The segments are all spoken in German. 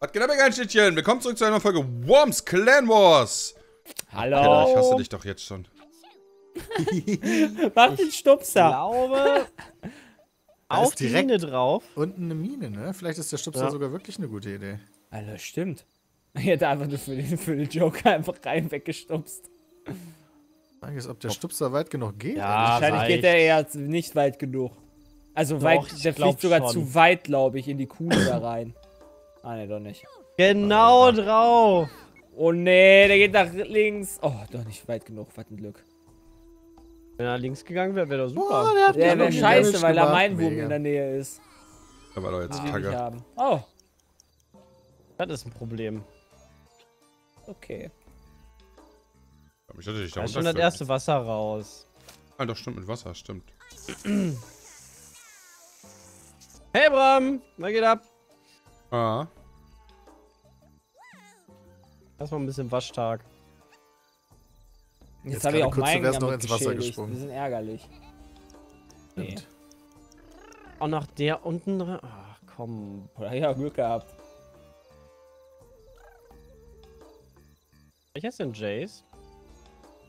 Was geht ab, ihr Schnittchen? Willkommen zurück zu einer Folge Worms Clan Wars. Hallo. Peter, ich hasse dich doch jetzt schon. Mach den Stupser. Ich glaube, auf die Mine drauf. Unten eine Mine, ne? Vielleicht ist der Stupser sogar wirklich eine gute Idee. Alter, stimmt. Ich hätte einfach nur für den Joker einfach rein weggestupst. Die Frage ist, ob der Stupser weit genug geht. Ja, wahrscheinlich geht der eher nicht weit genug. Also doch, weit, der fliegt sogar zu weit, glaube ich, in die Kuhle da rein. Ah, ne, doch nicht. Genau drauf. Oh, ne, der geht nach links. Oh, doch nicht weit genug, was ein Glück. Wenn er links gegangen wäre, wäre doch super. Oh, der wäre scheiße, weil da mein Wurm in der Nähe ist. Aber doch jetzt Tagger. Oh. Das ist ein Problem. Okay. Ich hatte dich da schon das erste Wasser raus. Ah, doch, stimmt, mit Wasser, stimmt. Hey, Bram, was geht ab? Ah. Erstmal ein bisschen Waschtag. Jetzt habe ich auch meinen noch ins Wasser gesprungen. Die sind ärgerlich. Nee. Auch nach der unten. Ach komm, ja, Glück gehabt. Welcher ist denn Jace?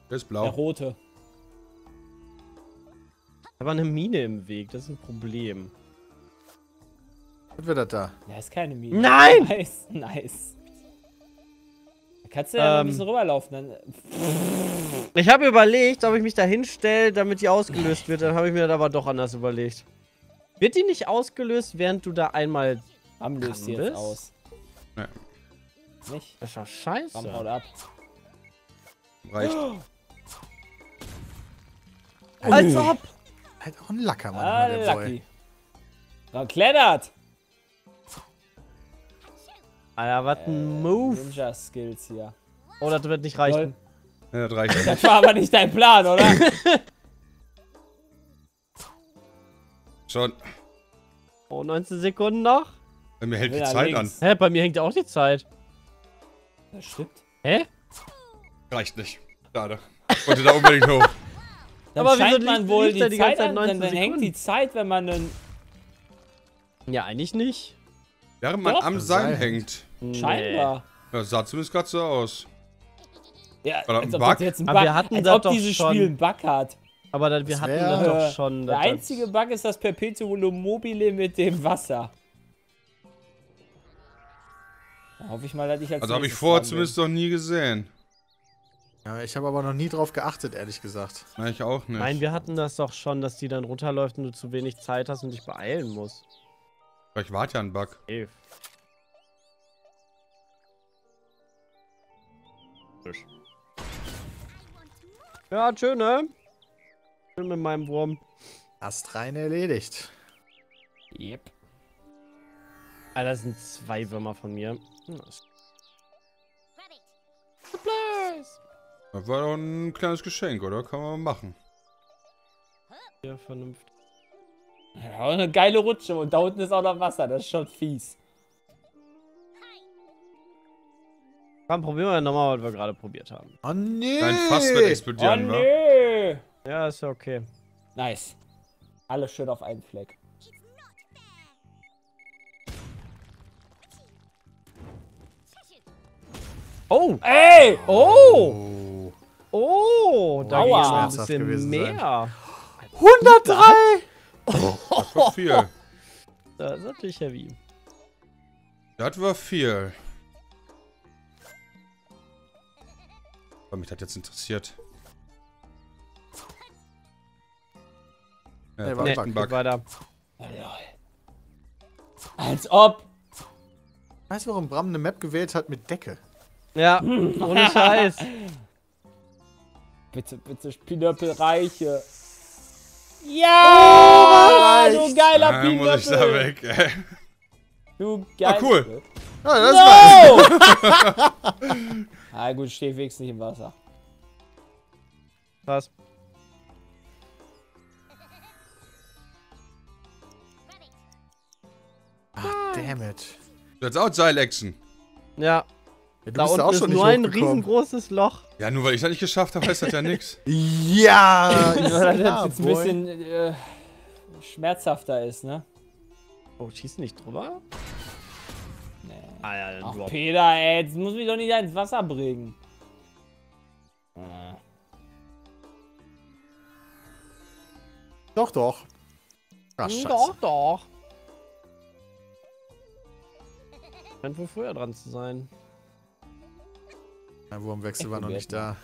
Der ist blau. Der rote. Da war eine Mine im Weg, das ist ein Problem. Was wird das da? Ja, ist keine Mine. Nein! Nice, nice. Da kannst du ja ein bisschen rüberlaufen. Dann... Ich habe überlegt, ob ich mich da hinstelle, damit die ausgelöst wird. Dann habe ich mir das aber doch anders überlegt. Wird die nicht ausgelöst, während du da einmal am löst sie jetzt aus? Nee. Nicht? Das ist doch scheiße. Bam, haut ab. Reicht. Als ob! Halt auch ein Lacker, Mann. Ah, der Lucky. Da klettert! Alter, was ein Move. Ninja Skills hier. Oh, das wird nicht reichen. Ja, das reicht nicht. Das war aber nicht dein Plan, oder? Schon. Oh, 19 Sekunden noch? Bei mir hält die Zeit links an. Hä, bei mir hängt auch die Zeit. Das stimmt. Hä? Reicht nicht. Schade. Ich wollte da unbedingt hoch. Dann aber scheint man wohl die Zeit an, denn dann hängt die Zeit, wenn man einen... Ja, eigentlich nicht. Während man am Seil hängt. Scheinbar. Ja, sah zumindest gerade so aus. Ja, als ob das jetzt ein Bug, aber wir hatten als das ob doch dieses schon. Spiel einen Bug hat. Aber dann, wir hatten das doch schon. Der einzige Bug ist das Perpetuum mobile mit dem Wasser. Da hoffe ich mal, dass ich als Also habe ich vorher zumindest noch nie gesehen. Ja, ich habe aber noch nie drauf geachtet, ehrlich gesagt. Nein, ich auch nicht. Nein, wir hatten das doch schon, dass die dann runterläuft und du zu wenig Zeit hast und dich beeilen musst. Vielleicht war ja ein Bug. Ey. Ja, schön, ne? Schön mit meinem Wurm. Hast rein erledigt. Yep. Alter, das sind zwei Würmer von mir. Supplies! Das war doch ein kleines Geschenk, oder? Kann man machen. Ja, vernünftig. Ja, eine geile Rutsche und da unten ist auch noch Wasser, das ist schon fies. Komm, probieren wir nochmal, was wir gerade probiert haben. Oh nee! Dein Fass wird explodieren, wa? Nee. Ja, ist ja okay. Nice. Alles schön auf einen Fleck. Oh! Ey! Oh! Oh! Oh da geht schon ein bisschen mehr. 103! Das war viel. Das ist natürlich heavy. Das war viel. Aber mich hat jetzt interessiert. Ja, war ein Bug. Weiter. Als ob! Weißt du, warum Bram eine Map gewählt hat mit Decke? Ja, ohne Scheiß. Bitte, bitte, Pinöppelreiche. Ja! Oh, du geiler Pinöppel! Muss ich da weg, ey. Du geiler cool. Ja, das no! Ah, gut, steht wenigstens nicht im Wasser. Was? Ah, dammit. Du hast auch Seilexen. Ja. Ja, da unten auch ist schon nur ein riesengroßes Loch. Ja, nur weil ich das nicht geschafft habe, heißt das ja nichts. Ja! Das jetzt ein bisschen schmerzhafter ist, ne? Oh, schießt nicht drüber? Nee. Alter, ach, Peter, ey, jetzt muss mich doch nicht ins Wasser bringen. Doch, doch. Ach, doch, doch. Scheint wohl früher dran zu sein. Der Wurmwechsel war noch nicht da.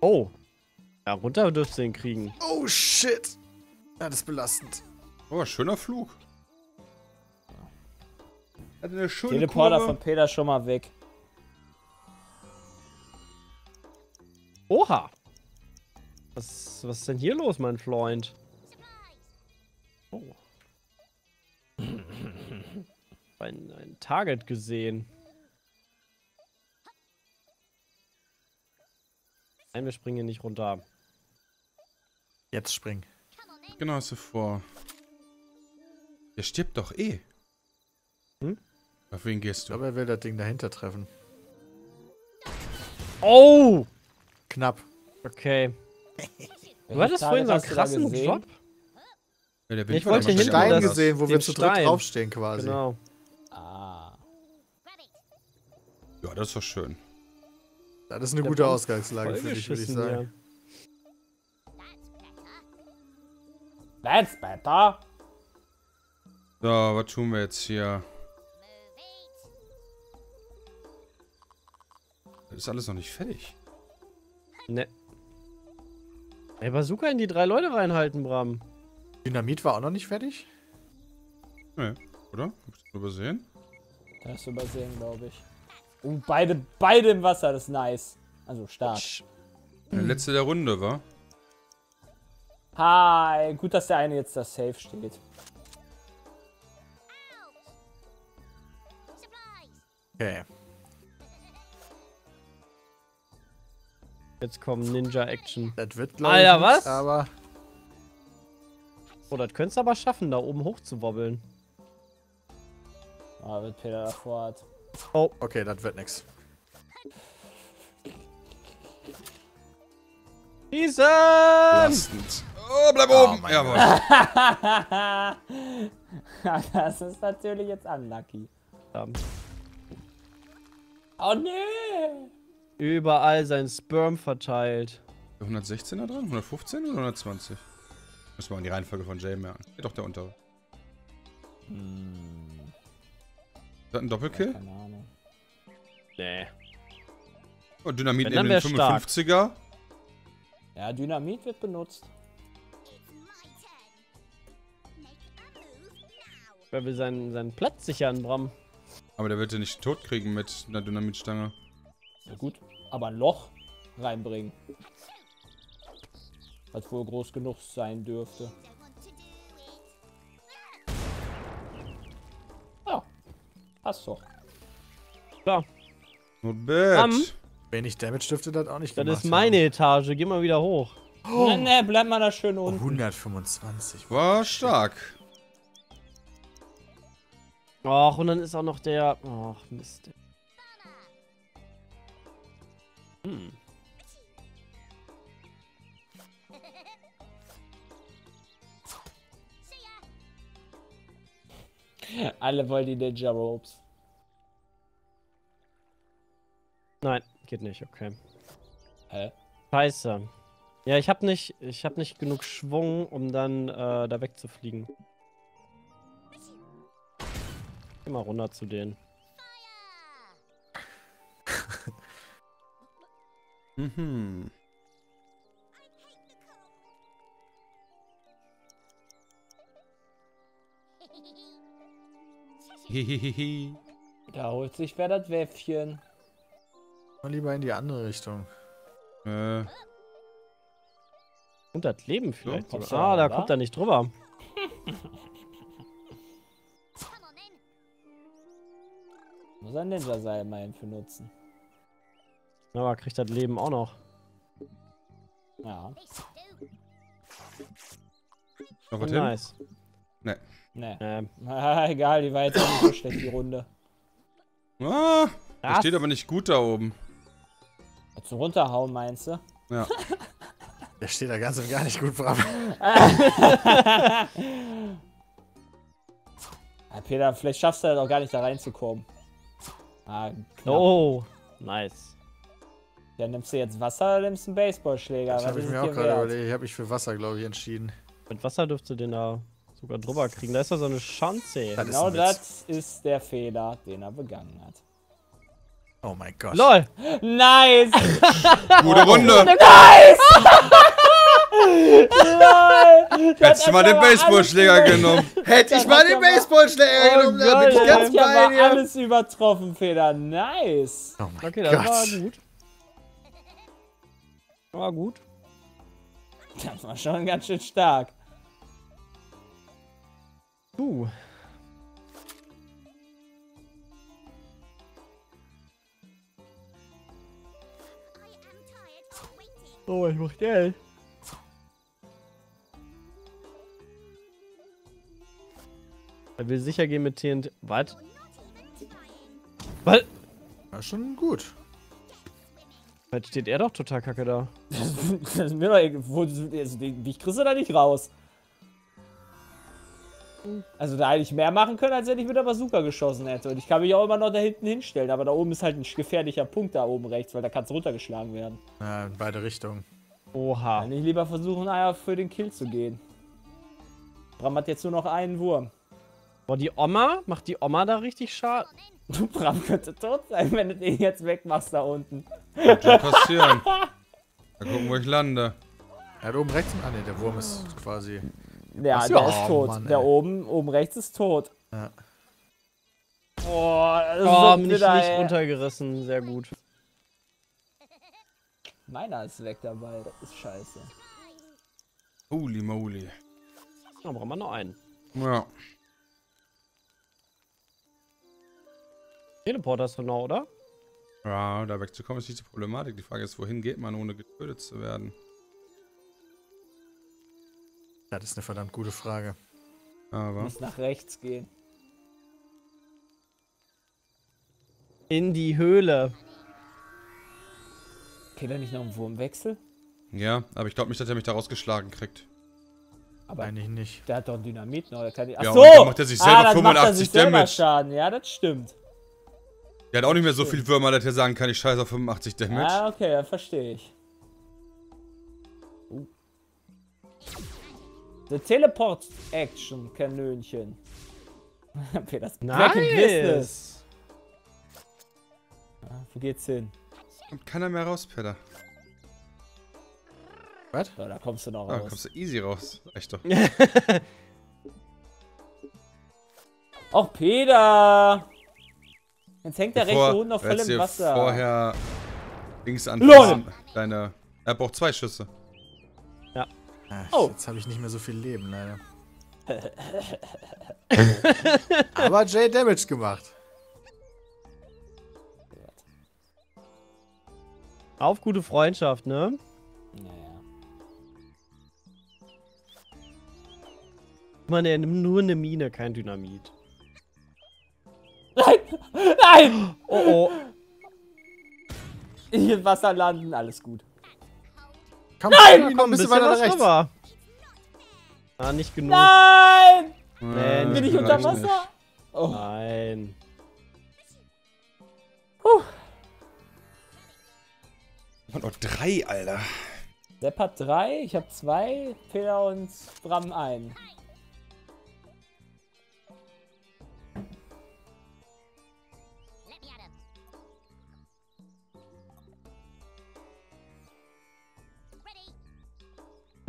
Oh. Ja, runter dürfst du ihn kriegen. Oh, shit. Ja, das ist belastend. Oh, schöner Flug. Hat eine schöne Teleporter Kurve. Von Peter schon mal weg. Oha. Was ist denn hier los, mein Freund? Oh. Ein Target gesehen. Nein, wir springen hier nicht runter. Jetzt springen. Genau, so vor. Der stirbt doch eh. Hm? Auf wen gehst du? Aber er will das Ding dahinter treffen. Oh! Knapp. Okay. Du hattest vorhin so einen krassen Drop. Ja, der ich wollte den Stein gesehen, wo wir zu dritt draufstehen quasi. Genau. Ah. Ja, das ist doch schön. Das ist eine gute Ausgangslage für dich, würde ich sagen. That's better. So, was tun wir jetzt hier? Das ist alles noch nicht fertig. Ne. Ey, Bazooka in die 3 Leute reinhalten, Bram. Dynamit war auch noch nicht fertig? Ne, oder? Hab ich das übersehen? Das ist übersehen, glaube ich. Oh, beide im Wasser, das ist nice. Also stark. Der letzte der Runde, wa? Hi, gut, dass der eine jetzt da safe steht. Okay. Jetzt kommt Ninja-Action. Das wird, glaube ich, was? Aber... Oh, das könntest du aber schaffen, da oben hoch zu wobbeln. Ah, wird Peter davor hat. Oh, okay, das wird nix. Riesen! Oh, bleib oben! Jawohl. Das ist natürlich jetzt unlucky. Verdammt. Oh nee! Überall sein Sperm verteilt. 116 da dran? 115 oder 120? Müssen wir an die Reihenfolge von Jay merken. Geht doch der untere. Hm. Ist das ein Doppelkill? Keine Ahnung. Nee. Oh, Dynamit in den 55er. Stark. Ja, Dynamit wird benutzt. Wer will seinen Platz sichern, Bram? Aber der wird ja nicht tot kriegen mit einer Dynamitstange. Ja gut, aber ein Loch reinbringen. Was wohl groß genug sein dürfte. Ja, passt doch. Klar. Not bad. Wenig Damage dürfte das auch nicht gemacht. Das ist meine Etage, geh mal wieder hoch. Oh. Nein, nee, bleib mal da schön unten. 125. War stark. Och, und dann ist auch noch der... Och, Mist. Hm. Alle wollen die Ninja Ropes. Nein, geht nicht, okay. Scheiße. Ja, ich hab nicht genug Schwung, um dann da wegzufliegen. Geh mal runter zu denen. Mhm. Hihihihi. Da holt sich wer das Wäffchen. Mal lieber in die andere Richtung. Und das Leben vielleicht. Ja, ah, da kommt er nicht drüber. Muss ein Ninja-Seil mal für nutzen. Aber kriegt das Leben auch noch. Ja. Noch was nice. Ne. Nee. Egal, die war jetzt auch nicht so schlecht, die Runde. Ah, das steht aber nicht gut da oben. Zum Runterhauen, meinst du? Ja. Der steht da ganz und gar nicht gut, Bram. Ja, Peter, vielleicht schaffst du das auch gar nicht da reinzukommen. Ah, oh, nice. Ja, nimmst du jetzt Wasser oder nimmst du einen Baseballschläger? Das habe ich mir auch gerade überlegt. Ich habe mich für Wasser, glaube ich, entschieden. Mit Wasser dürfte den da sogar drüber kriegen. Da ist doch so eine Schanze. Genau das ist der Fehler, den er begangen hat. Oh mein Gott. LOL! Nice! Gute Runde! Nice! LOL! Hättest du mal den Baseballschläger genommen. Hätte ich mal den Baseballschläger genommen, dann bin ich ganz bei dir. Alles übertroffen, Feder. Nice! Oh mein Gott. Das war gut. War gut. Das war schon ganz schön stark. Oh, ich mach Geld. Er will sicher gehen mit TNT. Was? Was? War schon gut. Jetzt steht er doch total kacke da. Das ist mir doch irgendwo. Ich krieg's da nicht raus. Also da hätte ich mehr machen können, als wenn ich mit der Bazooka geschossen hätte. Und ich kann mich auch immer noch da hinten hinstellen. Aber da oben ist halt ein gefährlicher Punkt da oben rechts, weil da kann es runtergeschlagen werden. Ja, in beide Richtungen. Oha. Kann ich lieber versuchen, für den Kill zu gehen. Bram hat jetzt nur noch einen Wurm. Boah, die Oma? Macht die Oma da richtig Schaden? Du, Bram könnte tot sein, wenn du den jetzt wegmachst da unten. Das kann passieren. Mal gucken, wo ich lande. Er hat oben rechts... Ah ne, der Wurm ist quasi... Ja, was? Der ist tot. Mann, der oben rechts ist tot. Ja. Oh, das ist mich nicht runtergerissen. Sehr gut. Meiner ist weg dabei. Das ist scheiße. Holy moly. Da brauchen wir noch einen. Ja. Teleport hast du noch, oder? Ja, da wegzukommen ist nicht die Problematik. Die Frage ist, wohin geht man, ohne getötet zu werden? Das ist eine verdammt gute Frage. Aber. Muss nach rechts gehen. In die Höhle. Geht da nicht noch ein Wurmwechsel? Ja, aber ich glaube nicht, dass er mich da rausgeschlagen kriegt. Aber eigentlich nicht. Der hat doch ein Dynamit noch. Der kann nicht... Ach so! Ja, macht er sich selber 85 Damage. Schaden. Ja, das stimmt. Der hat auch nicht mehr so viel Würmer, dass er sagen kann, ich scheiße auf 85 Damage. Ah, okay, das verstehe ich. The Teleport Action Kanönchen. Okay, das nice. Business. Ah, wo geht's hin? Kommt keiner mehr raus, Peter. Was? So, da kommst du noch raus. Da kommst du easy raus. Echt doch. Auch Peter! Jetzt hängt der rechts unten noch voll im Wasser. Vorher links anfassen. Deine. Er braucht 2 Schüsse. Ja. Ach, oh. Jetzt habe ich nicht mehr so viel Leben, leider. Aber Jay Damage gemacht. Auf gute Freundschaft, ne? Naja. Man, er nimmt nur eine Mine, kein Dynamit. Nein! Nein! Oh oh. Ich im Wasser landen, alles gut. Komm, nein! Komm, bist du weiter nach rechts? Rüber. Ah, nicht genug. Nein! Nein, bin ich unter Wasser? Oh. Nein. Ich hab noch 3, Alter. Sepp hat 3, ich hab 2, Peter und Bram 1.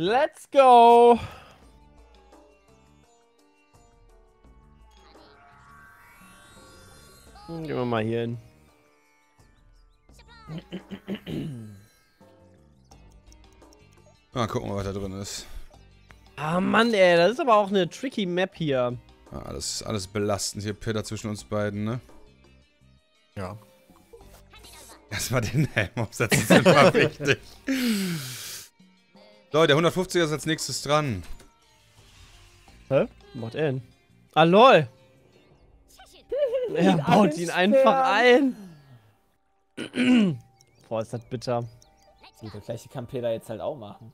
Let's go! Gehen wir mal hier hin. Mal gucken, was da drin ist. Ah Mann, ey, das ist aber auch eine tricky Map hier. Ah, das ist alles belastend hier, Peter, zwischen uns beiden, ne? Ja. Erstmal den Helm aufsetzen, das ist einfach wichtig. Leute, der 150er ist als nächstes dran. Hä? Macht er denn? Ah, lol! Er baut ihn einfach ein! Boah, ist das bitter. Das gleiche kann Peter jetzt halt auch machen.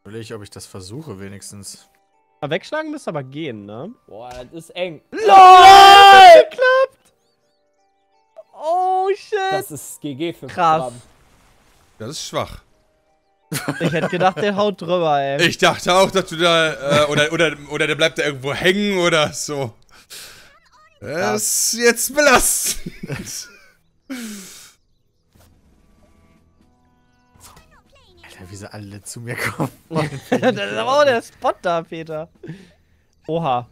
Ich überlege, ob ich das versuche wenigstens. Aber wegschlagen müsste aber gehen, ne? Boah, das ist eng. LOL! Geklappt! Oh, shit! Das ist GG für krass. Das ist schwach. Ich hätte gedacht, der haut drüber, ey. Ich dachte auch, dass du da, oder der bleibt da irgendwo hängen oder so. Das ist jetzt belastend. Alter, wie sie alle zu mir kommen. Das ist aber auch der Spot da, Peter. Oha.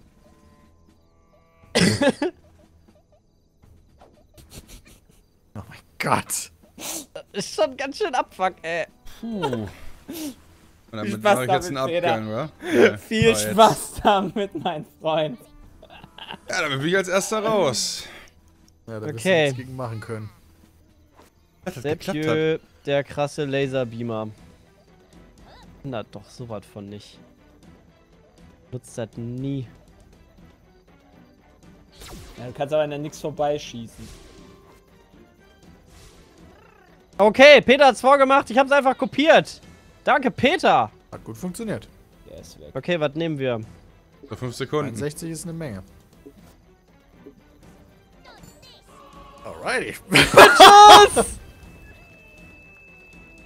Oh mein Gott. Das ist schon ganz schön Abfuck, ey. Puh. Und damit mache ich jetzt einen Abgang, oder? Ja. Viel Spaß damit, mein Freund. Ja, damit bin ich als erster raus. Ja, da wirst du nichts gegen machen können. Dass das geklappt hat. Der krasse Laserbeamer. Na doch, so was von nicht. Nutzt das nie. Ja, du kannst aber an der nix vorbeischießen. Okay, Peter hat's vorgemacht, ich hab's einfach kopiert. Danke, Peter. Hat gut funktioniert. Der ist weg. Okay, was nehmen wir? 5 Sekunden. 60 ist eine Menge. Alrighty. Nein,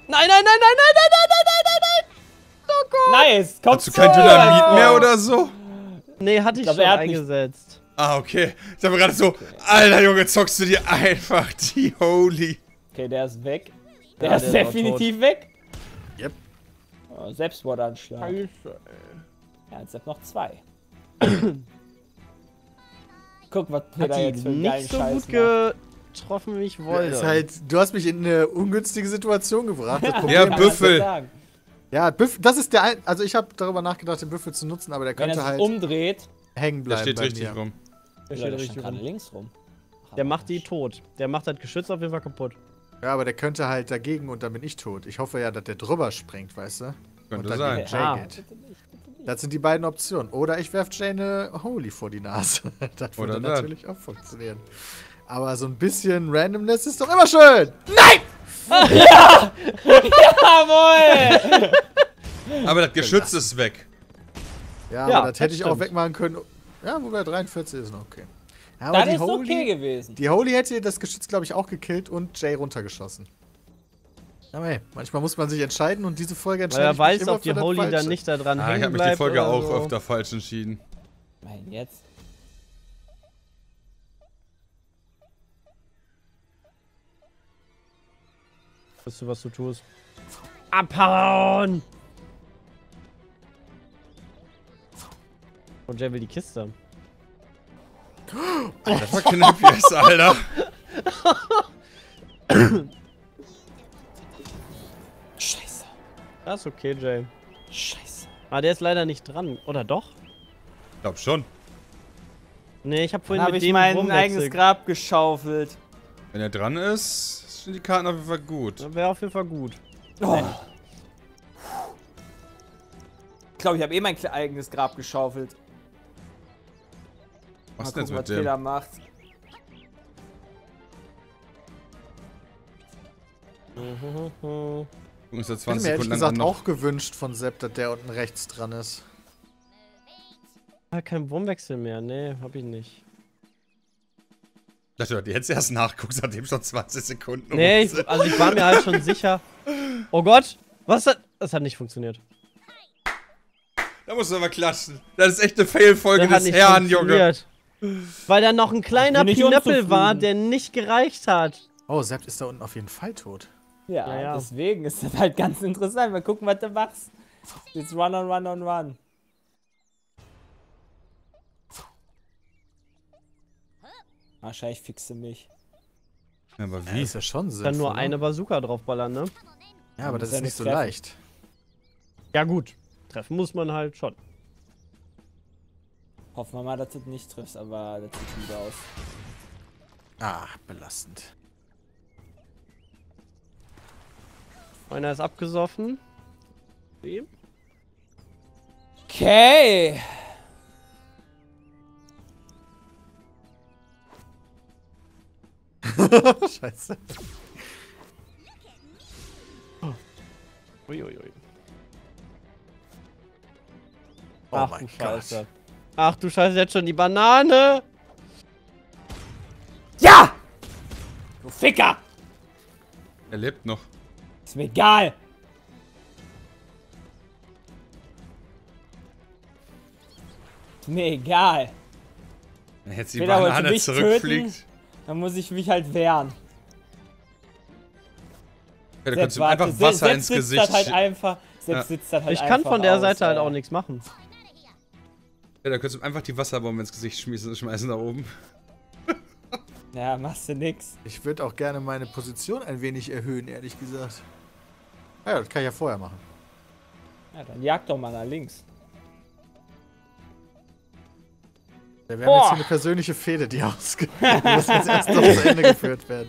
nein, nein, nein, nein, nein, nein, nein, nein, oh Gott. Nice, kommst du kein Dynamit mehr oder so? Nee, hatte ich schon eingesetzt. Ah, okay. Ich dachte gerade so, Alter Junge, zockst du dir einfach die Holy. Okay, der ist weg. Der ist definitiv weg. Yep. Oh, Selbstmordanschlag. Scheiße, ey. Ja, jetzt hat noch 2. Guck, was Peter hat jetzt für einen geilen Scheiß macht. Getroffen, wie ich wollte. Ist halt, du hast mich in eine ungünstige Situation gebracht. Ja, Büffel. Ja, Büffel, das ist der ein, also ich habe darüber nachgedacht, den Büffel zu nutzen, aber der könnte halt umdreht, hängen bleiben. Der steht richtig rum. Der steht richtig rum. Links rum. Der macht die tot. Der macht das Geschütz auf jeden Fall kaputt. Ja, aber der könnte halt dagegen und dann bin ich tot. Ich hoffe ja, dass der drüber springt, weißt du? Könnte sein. Das sind die beiden Optionen. Oder ich werfe Jane Holy vor die Nase. Das würde natürlich auch funktionieren. Aber so ein bisschen Randomness ist doch immer schön! Nein! Ja! Jawohl! Aber das Geschütz ist weg. Ja, ja, aber das hätte ich auch wegmachen können. Ja, wobei 43 ist noch okay. Ja, das ist Holy, okay gewesen. Die Holy hätte das Geschütz, glaube ich, auch gekillt und Jay runtergeschossen. Aber hey, manchmal muss man sich entscheiden und diese Folge entscheidet sich immer. Weil er weiß, ob die Holy dann nicht da dran hängen bleibt. Ich habe mich die Folge auch öfter falsch entschieden. Nein, jetzt. Weißt du, was du tust? Abhauen! Und Jay will die Kiste. Alter, fucking FPS, Alter. Scheiße. Das ist okay, Jay. Scheiße. Ah, der ist leider nicht dran, oder doch? Ich glaub schon. Nee, ich hab vorhin mit dem mein eigenes Grab geschaufelt. Wenn er dran ist, sind die Karten auf jeden Fall gut. Das wäre auf jeden Fall gut. Oh. Ich glaube, ich habe eh mein eigenes Grab geschaufelt. Was denn mit dem? Fehler macht. Ich hätte mir ehrlich gesagt auch gewünscht von Sepp, dass der unten rechts dran ist. Ah, kein Wurmwechsel mehr, nee, hab ich nicht. Dass du jetzt erst nachguckst, seitdem schon 20 Sekunden. Nee, also ich war mir halt schon sicher. Oh Gott, was hat. Das hat nicht funktioniert. Da musst du aber klatschen. Das ist echt eine Fail-Folge des Herrn, Junge. Weil da noch ein kleiner Pinöppel war, der nicht gereicht hat. Oh, Sepp ist da unten auf jeden Fall tot. Ja, naja, deswegen ist das halt ganz interessant. Mal gucken, was du machst. Jetzt run on, run on, run. Wahrscheinlich fixe mich. Ja, aber wie? Ist ja schon sinnvoll. Kann nur eine Bazooka draufballern, ne? Ja, aber das ist nicht so leicht. Ja gut, treffen muss man halt schon. Hoffen wir mal, dass du nicht triffst, aber das sieht gut aus. Ah, belastend. Einer ist abgesoffen. Okay. Scheiße. Uiuiui. Oh. Ui, ui. Ach du Scheiße. Ach du Scheiße, jetzt schon die Banane. Ja! Du Ficker! Er lebt noch. Ist mir egal. Ist mir egal. Wenn jetzt die Banane zurückfliegt. Töten, dann muss ich mich halt wehren. Ja, du kannst ihm einfach Wasser ins Gesicht. Das halt einfach, selbst sitzt das halt ich einfach kann von der aus, Seite halt auch nichts machen. Ja, da könntest du einfach die Wasserbombe ins Gesicht schmeißen da oben. Ja, machst du nix. Ich würde auch gerne meine Position ein wenig erhöhen, ehrlich gesagt. Ja, das kann ich ja vorher machen. Ja, dann jag doch mal nach links. Ja, wir haben jetzt hier eine persönliche Fehde, die ausgeht. Die muss jetzt erst noch zu Ende geführt werden.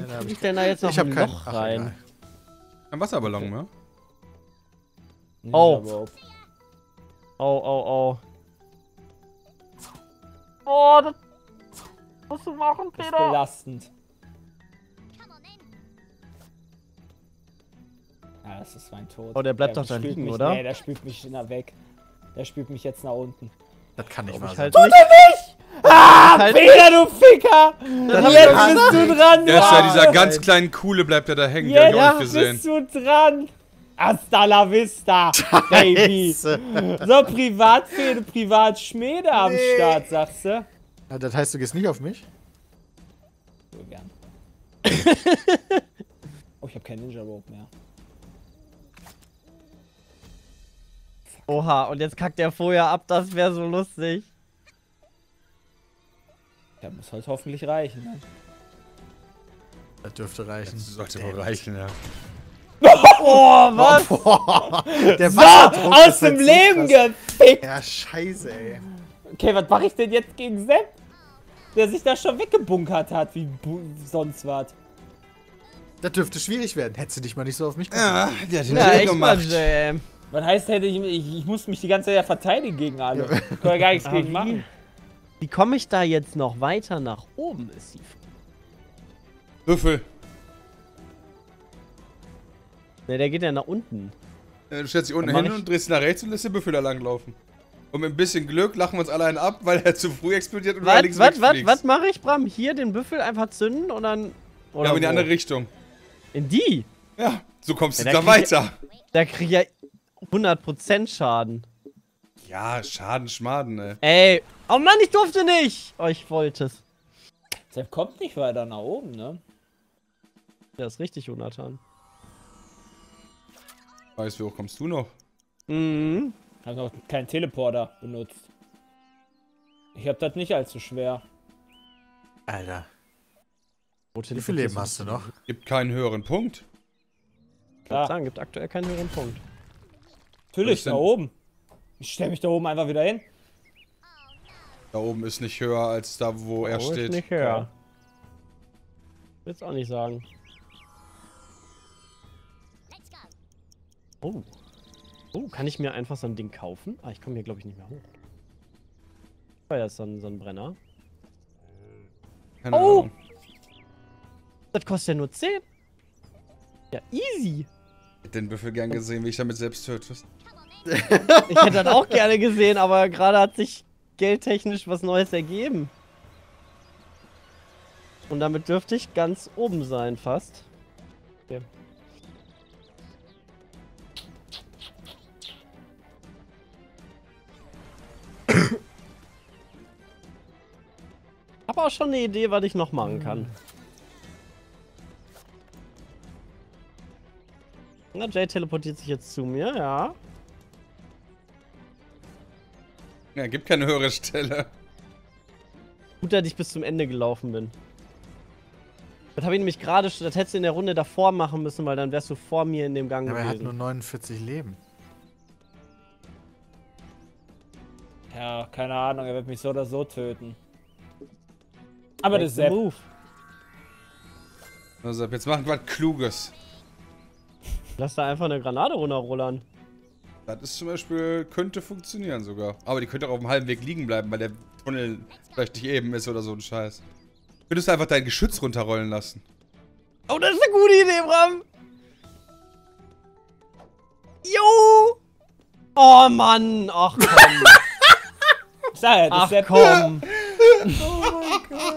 Ja, da hab ich denn da jetzt noch ich ein Loch rein? Ein Wasserballon, okay. Ne? Oh. Oh. Oh, das musst du machen, Peter. Das ist belastend. Ah, das ist mein Tod. Oh, der bleibt doch da liegen, oder? Nee, der spült mich nach weg. Der spült mich jetzt nach unten. Das kann nicht wahr sein. Tut er nicht! Ah, Peter, du Ficker! Jetzt bist du dran! Ja, bei dieser ganz kleinen Kuhle bleibt er da hängen, der hat ich auch nicht gesehen. Jetzt bist du dran! Hasta la vista, baby! Scheiße. So, Privatfehde, Privatschmiede am Start, sagst du? Ja, das heißt, du gehst nicht auf mich? So gern. Oh, ich hab keinen Ninja Rope mehr. Oha, und jetzt kackt der vorher ab, das wäre so lustig. Der muss heute hoffentlich reichen, ne? Das dürfte reichen. Das sollte wohl reichen, ja. Oh, was? Boah, der Wasserdruck aus dem Leben gefickt! Ja, scheiße, ey. Okay, was mache ich denn jetzt gegen Sepp? Der sich da schon weggebunkert hat, wie sonst was. Das dürfte schwierig werden. Hättest du dich mal nicht so auf mich gemacht. Ja, der hat den Weg gemacht. Was heißt, ich muss mich die ganze Zeit ja verteidigen gegen alle. Ja. Ich kann ja gar nichts gegen machen. Wie komme ich da jetzt noch weiter nach oben, ist die Frage. Würfel. Ne, der geht ja nach unten. Ja, du stellst dich unten hin und drehst nach rechts und lässt den Büffel da langlaufen. Und mit ein bisschen Glück lachen wir uns alle einen ab, weil er zu früh explodiert und wir links wegfliegst. Was mache ich, Bram? Hier den Büffel einfach zünden und dann... Oder ja, in die andere Richtung. In die? Ja, so kommst du da weiter. Da krieg ich ja 100% Schaden. Ja, Schaden, Schmaden, ey. Ey, oh Mann, ich durfte nicht! Oh, ich wollte es. Sepp kommt nicht weiter nach oben, ne? Das ist richtig, Jonathan. Weiß, wie hoch kommst du noch? Mhm. Hab noch keinen Teleporter benutzt. Ich hab das nicht allzu schwer. Alter. Wie viel Leben hast du noch? Gibt keinen höheren Punkt. Ich würde sagen, gibt aktuell keinen höheren Punkt. Natürlich, da oben. Ich stell mich da oben einfach wieder hin. Da oben ist nicht höher als da, wo er steht. Ist nicht höher. Will's auch nicht sagen. Oh. Oh, kann ich mir einfach so ein Ding kaufen? Ah, ich komme hier, glaube ich, nicht mehr hoch. War ja so ein Brenner. Keine Ahnung. Das kostet ja nur 10. Ja, easy. Ich hätte den Büffel gern gesehen, wie ich damit selbst tötest. Ich hätte das auch gerne gesehen, aber gerade hat sich geldtechnisch was Neues ergeben. Und damit dürfte ich ganz oben sein, fast. Okay. Ich habe auch schon eine Idee, was ich noch machen kann. Na, Jay teleportiert sich jetzt zu mir, ja. Ja, gibt keine höhere Stelle. Gut, dass ich bis zum Ende gelaufen bin. Das habe ich nämlich gerade schon, das hättest du in der Runde davor machen müssen, weil dann wärst du vor mir in dem Gang gewesen. Aber er hat nur 49 Leben. Ja, keine Ahnung, er wird mich so oder so töten. Aber das ist der Move. Also, jetzt machen wir was Kluges. Lass da einfach eine Granate runterrollern. Das ist zum Beispiel, könnte funktionieren sogar. Aber die könnte auch auf dem halben Weg liegen bleiben, weil der Tunnel vielleicht nicht eben ist oder so ein Scheiß. Könntest du einfach dein Geschütz runterrollen lassen. Oh, das ist eine gute Idee, Bram! Jo! Oh Mann! Ach komm! Ich sag ja, das ist komm! Oh mein Gott!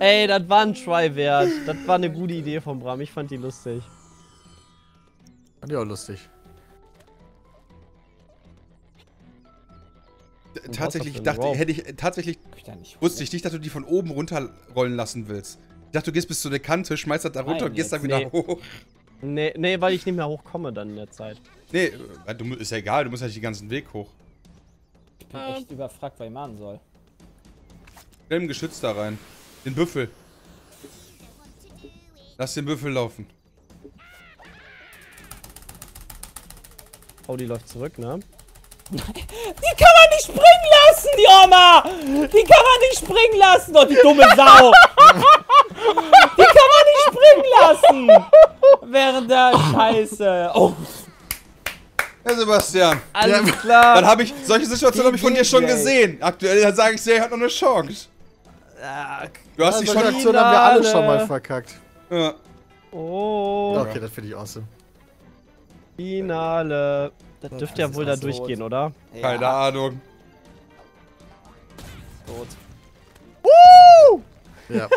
Ey, das war ein Try wert. Das war eine gute Idee von Bram. Ich fand die lustig. Fand die auch lustig. Tatsächlich dachte hätte ich, tatsächlich wusste ich nicht, dass du die von oben runterrollen lassen willst. Ich dachte, du gehst bis zu der Kante, schmeißt das da runter und gehst dann wieder hoch. Nee, nee, weil ich nicht mehr hochkomme dann in der Zeit. Nee, ist ja egal, du musst ja nicht den ganzen Weg hoch. Ich bin echt überfragt, was ich machen soll. Nimm ein Geschütz da rein. Den Büffel. Lass den Büffel laufen. Oh, die läuft zurück, ne? Die kann man nicht springen lassen, die Oma! Die kann man nicht springen lassen, oh, die dumme Sau! Die kann man nicht springen lassen! Während der Scheiße. Oh. Herr Sebastian. Alles klar. Dann habe ich, solche Situationen habe ich von dir schon gesehen. Aktuell sage ich dir, er hat noch eine Chance. Du hast die schon Aktion, haben wir alle schon mal verkackt. Ja. Oh. Okay, das finde ich awesome. Finale. Das dürfte ja wohl da durchgehen, oder? Ja. Keine Ahnung. Tot. Ja.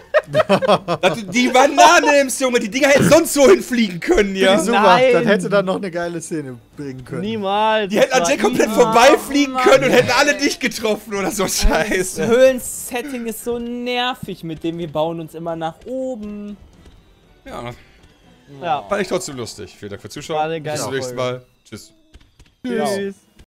Dass du die Banane nimmst, Junge, die Dinger hätten sonst so hinfliegen können, ja? Super, dann hätte da noch eine geile Szene bringen können. Niemals. Die hätten an Jack komplett vorbeifliegen können und hätten alle dich getroffen oder so Scheiße. Das Höhlensetting ist so nervig, mit dem wir bauen uns immer nach oben. Ja. Ja. Fand ich trotzdem lustig. Vielen Dank fürs Zuschauen. Bis zum nächsten Mal. Tschüss. Tschüss.